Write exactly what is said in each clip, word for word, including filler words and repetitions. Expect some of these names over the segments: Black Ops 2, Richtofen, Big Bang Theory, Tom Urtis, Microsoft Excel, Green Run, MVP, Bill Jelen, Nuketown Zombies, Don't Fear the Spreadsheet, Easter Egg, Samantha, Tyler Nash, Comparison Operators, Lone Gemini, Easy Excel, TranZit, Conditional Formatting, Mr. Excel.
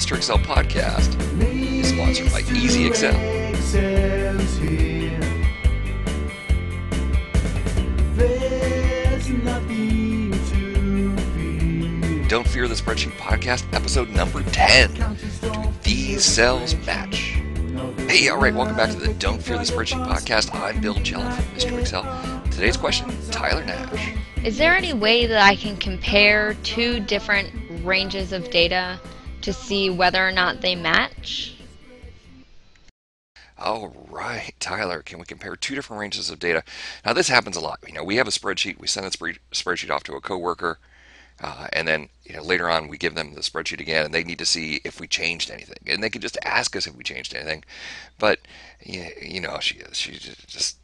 Mister Excel podcast is sponsored by Easy Excel. Don't Fear the Spreadsheet podcast, episode number ten. Do these cells match? Hey, all right, welcome back to the Don't Fear the Spreadsheet podcast. I'm Bill Jelen from Mister Excel. Today's question, Tyler Nash. Is there any way that I can compare two different ranges of data to see whether or not they match? All right, Tyler, can we compare two different ranges of data? Now, this happens a lot. You know, we have a spreadsheet. We send a sp- spreadsheet off to a coworker. Uh, and then you know, later on, we give them the spreadsheet again, and they need to see if we changed anything. And they can just ask us if we changed anything. But, you, you know, she she's just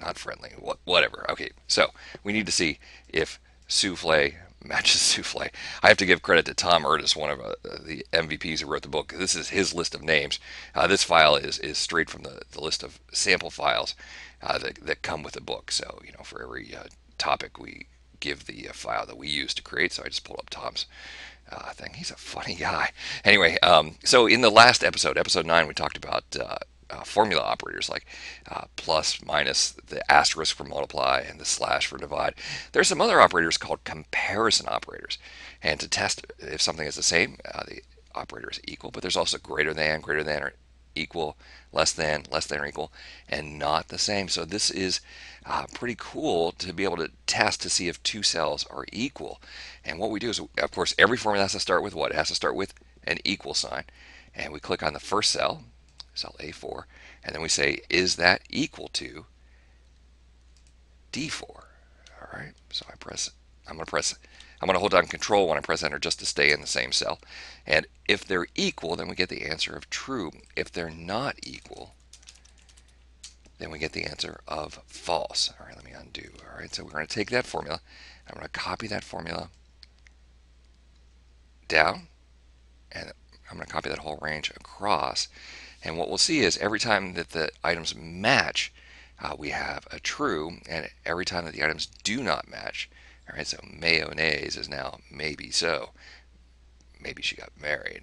not friendly, what, whatever. Okay, so we need to see if souffle matches souffle. I have to give credit to Tom Urtis, one of uh, the M V Ps who wrote the book. This is his list of names. Uh, this file is, is straight from the, the list of sample files uh, that, that come with the book. So, you know, for every uh, topic we give the uh, file that we use to create. So I just pulled up Tom's uh, thing. He's a funny guy. Anyway, um, so in the last episode, episode nine, we talked about uh, uh, formula operators like uh, plus, minus, the asterisk for multiply, and the slash for divide. There's some other operators called comparison operators. And to test if something is the same, uh, the operator is equal, but there's also greater than, greater than, or equal, less than, less than or equal, and not the same. So this is uh, pretty cool to be able to test to see if two cells are equal. And what we do is, of course, every formula has to start with what? It has to start with an equal sign. And we click on the first cell, cell A four, and then we say, is that equal to D four? All right, so I press, I'm going to press, I'm going to hold down Control when I press Enter just to stay in the same cell. And if they're equal, then we get the answer of true. If they're not equal, then we get the answer of false. All right, let me undo. All right, so we're going to take that formula. I'm going to copy that formula down, and I'm going to copy that whole range across. And what we'll see is every time that the items match, uh, we have a true, and every time that the items do not match, all right, so mayonnaise is now maybe so. Maybe she got married.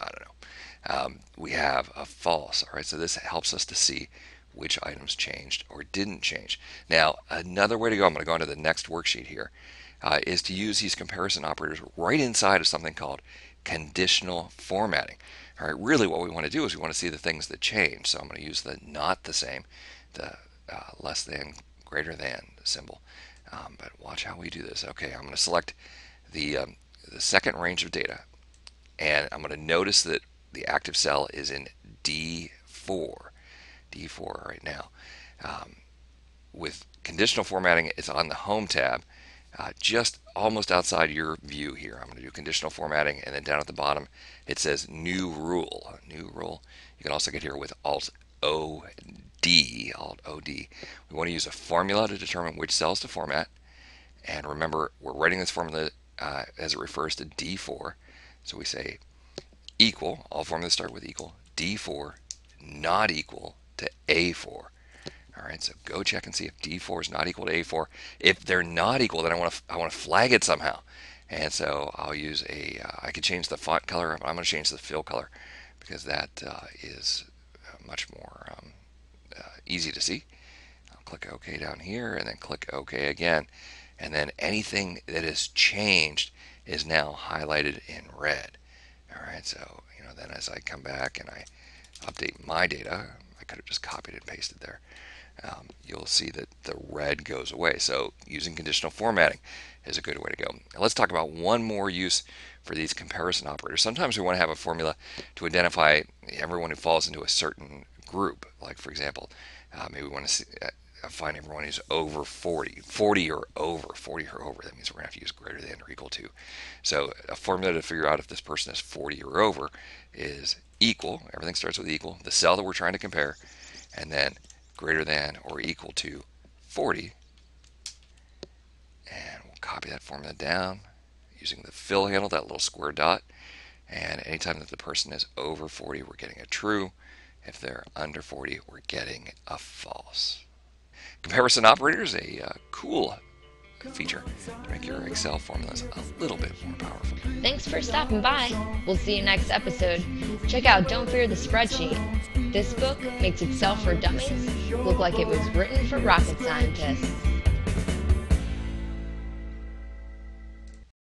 I don't know. Um, we have a false. All right, so this helps us to see which items changed or didn't change. Now, another way to go, I'm going to go into the next worksheet here, uh, is to use these comparison operators right inside of something called conditional formatting. All right, really what we want to do is we want to see the things that change. So I'm going to use the not the same, the uh, less than, greater than symbol. Um, but watch how we do this. Okay, I'm going to select the, um, the second range of data, and I'm going to notice that the active cell is in D four, D four right now. Um, with conditional formatting, it's on the Home tab, uh, just almost outside your view here. I'm going to do conditional formatting, and then down at the bottom, it says New Rule. New Rule. You can also get here with Alt O D, Alt O D. We want to use a formula to determine which cells to format, and remember we're writing this formula uh, as it refers to D four. So we say equal, all formulas start with equal, D four not equal to A four. All right, so go check and see if D four is not equal to A four. If they're not equal, then I want to I want to flag it somehow, and so I'll use a uh, I could change the font color, but I'm going to change the fill color because that uh, is much more um, uh, easy to see. I'll click OK down here and then click OK again, and then anything that has changed is now highlighted in red. All right, so you know then as I come back and I update my data, I could have just copied and pasted there. Um, you'll see that the red goes away. So using conditional formatting is a good way to go. Now let's talk about one more use for these comparison operators. Sometimes we want to have a formula to identify everyone who falls into a certain group. Like for example, uh, maybe we want to see, uh, find everyone who's over forty, forty or over, forty or over. That means we're going to have to use greater than or equal to. So a formula to figure out if this person is forty or over is equal. Everything starts with equal. The cell that we're trying to compare, and then greater than or equal to forty, and we'll copy that formula down using the fill handle, that little square dot, and anytime that the person is over forty, we're getting a true. If they're under forty, we're getting a false. Comparison operators, a uh, cool feature to make your Excel formulas a little bit more powerful. Thanks Thanks for stopping by. We'll see you next episode. Check out Don't Fear the Spreadsheet. This book makes Excel for dummies look like it was written for rocket scientists.